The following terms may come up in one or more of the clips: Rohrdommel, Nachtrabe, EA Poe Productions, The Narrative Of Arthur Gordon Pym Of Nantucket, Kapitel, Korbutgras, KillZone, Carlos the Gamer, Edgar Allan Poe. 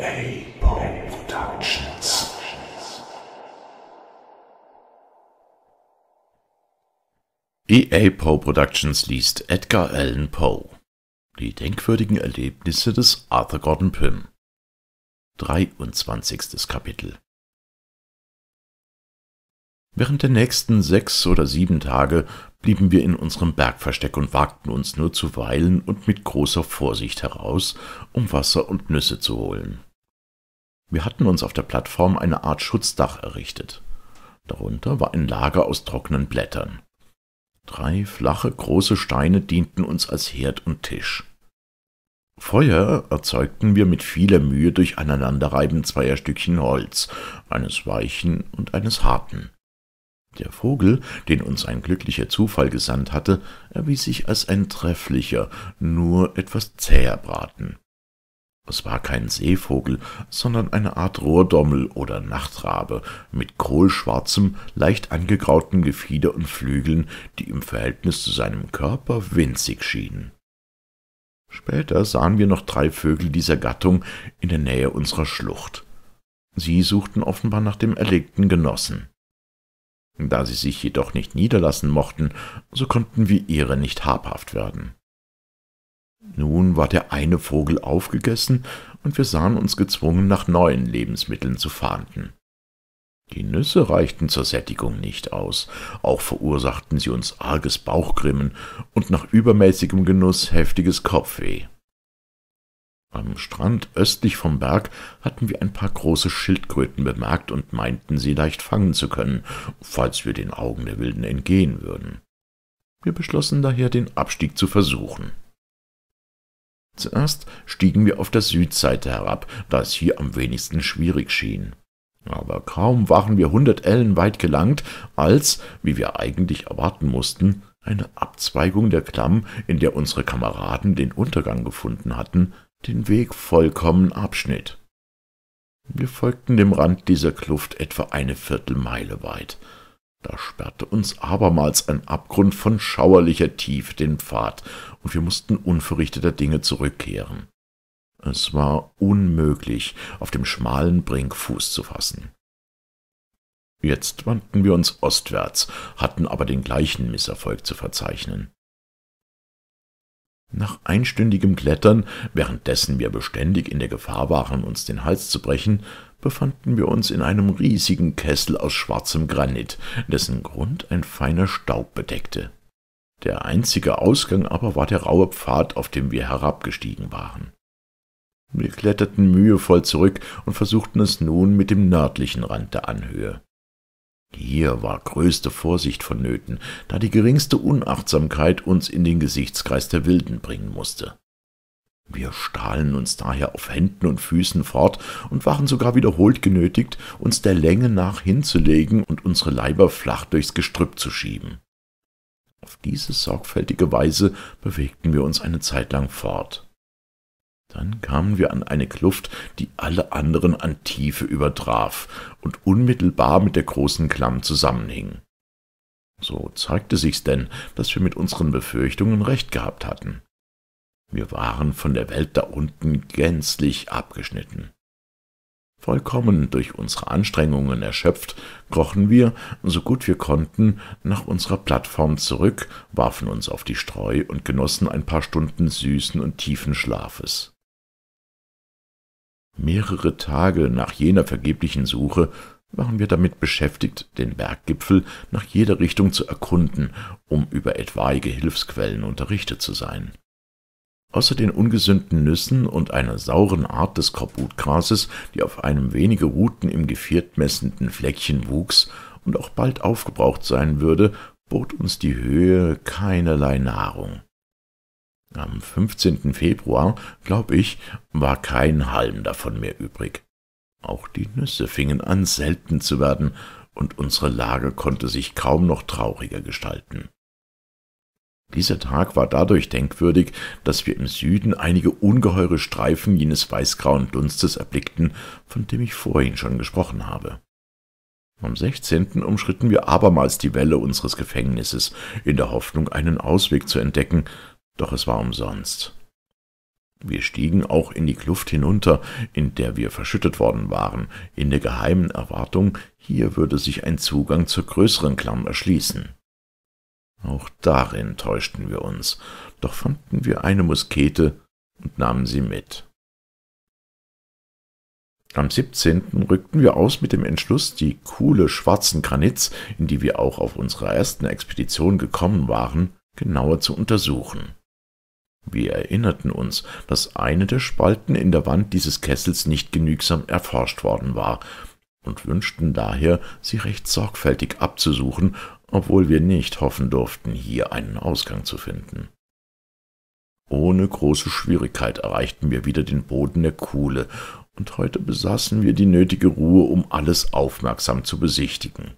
EA Poe Productions. EA Poe Productions liest Edgar Allan Poe. Die denkwürdigen Erlebnisse des Arthur Gordon Pym. 23. Kapitel. Während der nächsten 6 oder 7 Tage blieben wir in unserem Bergversteck und wagten uns nur zuweilen und mit großer Vorsicht heraus, um Wasser und Nüsse zu holen. Wir hatten uns auf der Plattform eine Art Schutzdach errichtet. Darunter war ein Lager aus trockenen Blättern. 3 flache, große Steine dienten uns als Herd und Tisch. Feuer erzeugten wir mit vieler Mühe durch Aneinanderreiben zweier Stückchen Holz, eines weichen und eines harten. Der Vogel, den uns ein glücklicher Zufall gesandt hatte, erwies sich als ein trefflicher, nur etwas zäher Braten. Es war kein Seevogel, sondern eine Art Rohrdommel oder Nachtrabe mit kohlschwarzem, leicht angegrauten Gefieder und Flügeln, die im Verhältnis zu seinem Körper winzig schienen. Später sahen wir noch 3 Vögel dieser Gattung in der Nähe unserer Schlucht. Sie suchten offenbar nach dem erlegten Genossen. Da sie sich jedoch nicht niederlassen mochten, so konnten wir ihrer nicht habhaft werden. Nun war der eine Vogel aufgegessen, und wir sahen uns gezwungen, nach neuen Lebensmitteln zu fahnden. Die Nüsse reichten zur Sättigung nicht aus, auch verursachten sie uns arges Bauchgrimmen und nach übermäßigem Genuss heftiges Kopfweh. Am Strand östlich vom Berg hatten wir ein paar große Schildkröten bemerkt und meinten, sie leicht fangen zu können, falls wir den Augen der Wilden entgehen würden. Wir beschlossen daher, den Abstieg zu versuchen. Zuerst stiegen wir auf der Südseite herab, da es hier am wenigsten schwierig schien. Aber kaum waren wir 100 Ellen weit gelangt, als, wie wir eigentlich erwarten mussten, eine Abzweigung der Klamm, in der unsere Kameraden den Untergang gefunden hatten, den Weg vollkommen abschnitt. Wir folgten dem Rand dieser Kluft etwa eine Viertelmeile weit. Da sperrte uns abermals ein Abgrund von schauerlicher Tiefe den Pfad, und wir mussten unverrichteter Dinge zurückkehren. Es war unmöglich, auf dem schmalen Brink Fuß zu fassen. Jetzt wandten wir uns ostwärts, hatten aber den gleichen Misserfolg zu verzeichnen. Nach einstündigem Klettern, währenddessen wir beständig in der Gefahr waren, uns den Hals zu brechen, befanden wir uns in einem riesigen Kessel aus schwarzem Granit, dessen Grund ein feiner Staub bedeckte. Der einzige Ausgang aber war der raue Pfad, auf dem wir herabgestiegen waren. Wir kletterten mühevoll zurück und versuchten es nun mit dem nördlichen Rand der Anhöhe. Hier war größte Vorsicht vonnöten, da die geringste Unachtsamkeit uns in den Gesichtskreis der Wilden bringen musste. Wir stahlen uns daher auf Händen und Füßen fort und waren sogar wiederholt genötigt, uns der Länge nach hinzulegen und unsere Leiber flach durchs Gestrüpp zu schieben. Auf diese sorgfältige Weise bewegten wir uns eine Zeit lang fort. Dann kamen wir an eine Kluft, die alle anderen an Tiefe übertraf und unmittelbar mit der großen Klamm zusammenhing. So zeigte sich's denn, dass wir mit unseren Befürchtungen recht gehabt hatten. Wir waren von der Welt da unten gänzlich abgeschnitten. Vollkommen durch unsere Anstrengungen erschöpft, krochen wir, so gut wir konnten, nach unserer Plattform zurück, warfen uns auf die Streu und genossen ein paar Stunden süßen und tiefen Schlafes. Mehrere Tage nach jener vergeblichen Suche waren wir damit beschäftigt, den Berggipfel nach jeder Richtung zu erkunden, um über etwaige Hilfsquellen unterrichtet zu sein. Außer den ungesünden Nüssen und einer sauren Art des Korbutgrases, die auf einem wenige Ruten im Geviert messenden Fleckchen wuchs und auch bald aufgebraucht sein würde, bot uns die Höhe keinerlei Nahrung. Am 15. Februar, glaube ich, war kein Halm davon mehr übrig. Auch die Nüsse fingen an, selten zu werden, und unsere Lage konnte sich kaum noch trauriger gestalten. Dieser Tag war dadurch denkwürdig, dass wir im Süden einige ungeheure Streifen jenes weißgrauen Dunstes erblickten, von dem ich vorhin schon gesprochen habe. Am 16. umschritten wir abermals die Welle unseres Gefängnisses, in der Hoffnung, einen Ausweg zu entdecken, doch es war umsonst. Wir stiegen auch in die Kluft hinunter, in der wir verschüttet worden waren, in der geheimen Erwartung, hier würde sich ein Zugang zur größeren Klamm erschließen. Auch darin täuschten wir uns, doch fanden wir eine Muskete und nahmen sie mit. Am 17. rückten wir aus mit dem Entschluss, die Kuhle schwarzen Granits, in die wir auch auf unserer ersten Expedition gekommen waren, genauer zu untersuchen. Wir erinnerten uns, dass eine der Spalten in der Wand dieses Kessels nicht genügsam erforscht worden war und wünschten daher, sie recht sorgfältig abzusuchen, obwohl wir nicht hoffen durften, hier einen Ausgang zu finden. Ohne große Schwierigkeit erreichten wir wieder den Boden der Kuhle, und heute besaßen wir die nötige Ruhe, um alles aufmerksam zu besichtigen.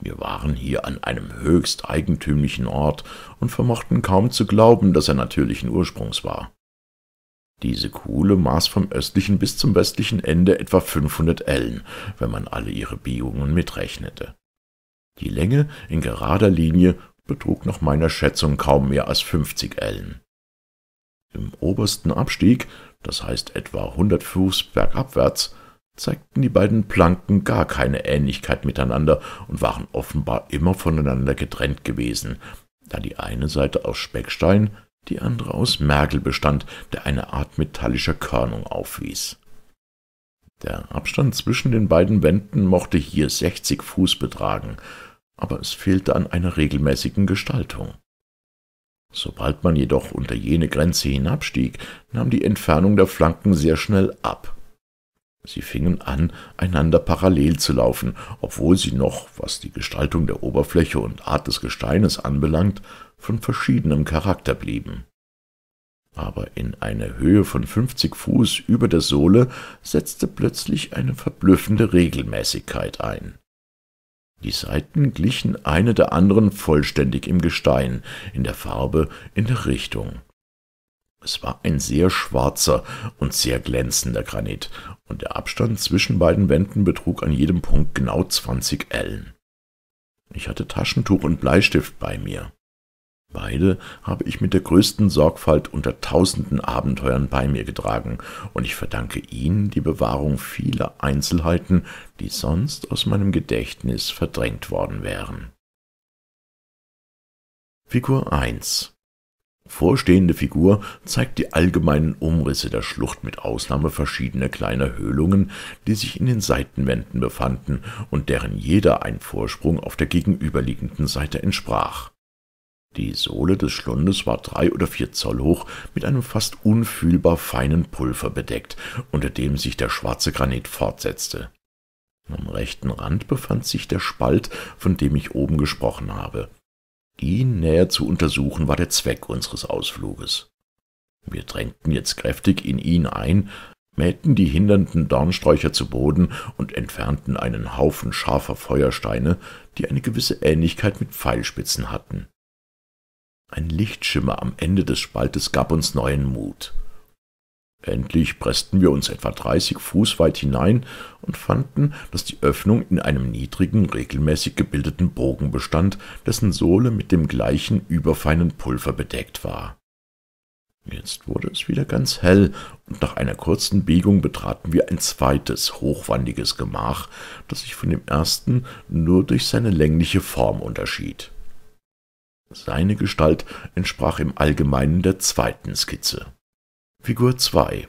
Wir waren hier an einem höchst eigentümlichen Ort und vermochten kaum zu glauben, dass er natürlichen Ursprungs war. Diese Kuhle maß vom östlichen bis zum westlichen Ende etwa 500 Ellen, wenn man alle ihre Biegungen mitrechnete. Die Länge in gerader Linie betrug nach meiner Schätzung kaum mehr als 50 Ellen. Im obersten Abstieg, das heißt etwa 100 Fuß bergabwärts, zeigten die beiden Planken gar keine Ähnlichkeit miteinander und waren offenbar immer voneinander getrennt gewesen, da die eine Seite aus Speckstein, die andere aus Mergel bestand, der eine Art metallischer Körnung aufwies. Der Abstand zwischen den beiden Wänden mochte hier 60 Fuß betragen, aber es fehlte an einer regelmäßigen Gestaltung. Sobald man jedoch unter jene Grenze hinabstieg, nahm die Entfernung der Flanken sehr schnell ab. Sie fingen an, einander parallel zu laufen, obwohl sie noch, was die Gestaltung der Oberfläche und Art des Gesteines anbelangt, von verschiedenem Charakter blieben. Aber in eine Höhe von 50 Fuß über der Sohle setzte plötzlich eine verblüffende Regelmäßigkeit ein. Die Seiten glichen eine der anderen vollständig im Gestein, in der Farbe, in der Richtung. Es war ein sehr schwarzer und sehr glänzender Granit, und der Abstand zwischen beiden Wänden betrug an jedem Punkt genau 20 Ellen. Ich hatte Taschentuch und Bleistift bei mir. Beide habe ich mit der größten Sorgfalt unter tausenden Abenteuern bei mir getragen, und ich verdanke ihnen die Bewahrung vieler Einzelheiten, die sonst aus meinem Gedächtnis verdrängt worden wären. Figur 1. Vorstehende Figur zeigt die allgemeinen Umrisse der Schlucht mit Ausnahme verschiedener kleiner Höhlungen, die sich in den Seitenwänden befanden und deren jeder ein Vorsprung auf der gegenüberliegenden Seite entsprach. Die Sohle des Schlundes war 3 oder 4 Zoll hoch, mit einem fast unfühlbar feinen Pulver bedeckt, unter dem sich der schwarze Granit fortsetzte. Am rechten Rand befand sich der Spalt, von dem ich oben gesprochen habe. Ihn näher zu untersuchen war der Zweck unseres Ausfluges. Wir drängten jetzt kräftig in ihn ein, mähten die hindernden Dornsträucher zu Boden und entfernten einen Haufen scharfer Feuersteine, die eine gewisse Ähnlichkeit mit Pfeilspitzen hatten. Ein Lichtschimmer am Ende des Spaltes gab uns neuen Mut. Endlich pressten wir uns etwa 30 Fuß weit hinein und fanden, dass die Öffnung in einem niedrigen, regelmäßig gebildeten Bogen bestand, dessen Sohle mit dem gleichen überfeinen Pulver bedeckt war. Jetzt wurde es wieder ganz hell, und nach einer kurzen Biegung betraten wir ein zweites, hochwandiges Gemach, das sich von dem ersten nur durch seine längliche Form unterschied. Seine Gestalt entsprach im Allgemeinen der zweiten Skizze. Figur 2.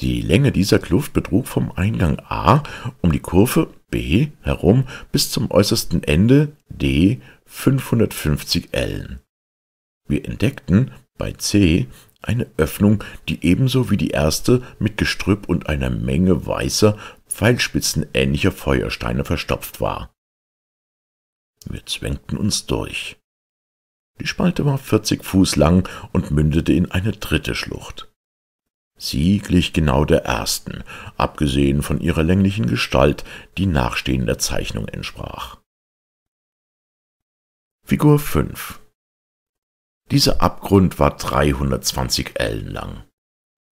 Die Länge dieser Kluft betrug vom Eingang A um die Kurve B herum bis zum äußersten Ende D 550 Ellen. Wir entdeckten bei C eine Öffnung, die ebenso wie die erste mit Gestrüpp und einer Menge weißer, pfeilspitzenähnlicher Feuersteine verstopft war. Wir zwängten uns durch. Die Spalte war 40 Fuß lang und mündete in eine dritte Schlucht. Sie glich genau der ersten, abgesehen von ihrer länglichen Gestalt, die nachstehender Zeichnung entsprach. Figur 5. Dieser Abgrund war 320 Ellen lang.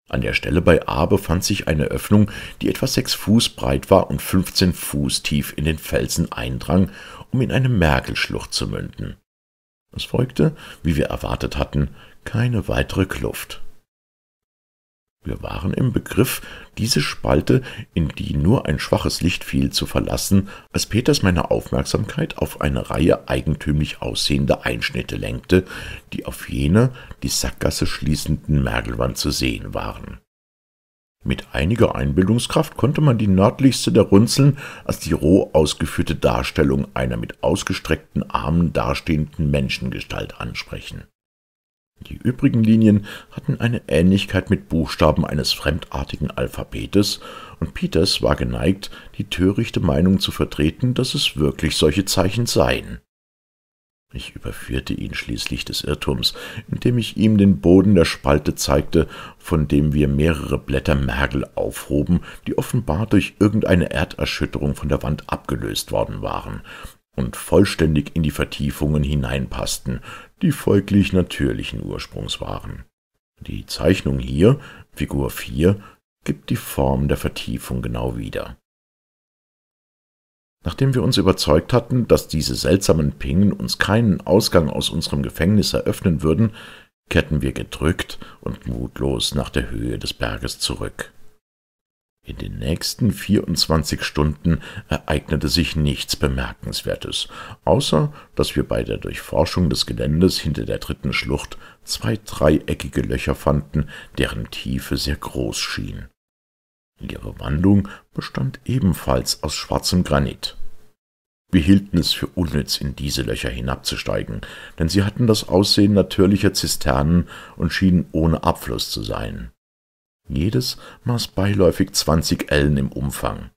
An der Stelle bei A befand sich eine Öffnung, die etwa 6 Fuß breit war und 15 Fuß tief in den Felsen eindrang, um in eine Mergelschlucht zu münden. Es folgte, wie wir erwartet hatten, keine weitere Kluft. Wir waren im Begriff, diese Spalte, in die nur ein schwaches Licht fiel, zu verlassen, als Peters meine Aufmerksamkeit auf eine Reihe eigentümlich aussehender Einschnitte lenkte, die auf jener die Sackgasse schließenden Mergelwand zu sehen waren. Mit einiger Einbildungskraft konnte man die nördlichste der Runzeln als die roh ausgeführte Darstellung einer mit ausgestreckten Armen dastehenden Menschengestalt ansprechen. Die übrigen Linien hatten eine Ähnlichkeit mit Buchstaben eines fremdartigen Alphabetes, und Peters war geneigt, die törichte Meinung zu vertreten, dass es wirklich solche Zeichen seien. Ich überführte ihn schließlich des Irrtums, indem ich ihm den Boden der Spalte zeigte, von dem wir mehrere Blätter Mergel aufhoben, die offenbar durch irgendeine Erderschütterung von der Wand abgelöst worden waren und vollständig in die Vertiefungen hineinpassten, die folglich natürlichen Ursprungs waren. Die Zeichnung hier, Figur 4, gibt die Form der Vertiefung genau wieder. Nachdem wir uns überzeugt hatten, dass diese seltsamen Pingen uns keinen Ausgang aus unserem Gefängnis eröffnen würden, kehrten wir gedrückt und mutlos nach der Höhe des Berges zurück. In den nächsten 24 Stunden ereignete sich nichts Bemerkenswertes, außer dass wir bei der Durchforschung des Geländes hinter der dritten Schlucht zwei dreieckige Löcher fanden, deren Tiefe sehr groß schien. Ihre Wandung bestand ebenfalls aus schwarzem Granit. Wir hielten es für unnütz, in diese Löcher hinabzusteigen, denn sie hatten das Aussehen natürlicher Zisternen und schienen ohne Abfluss zu sein. Jedes maß beiläufig 20 Ellen im Umfang.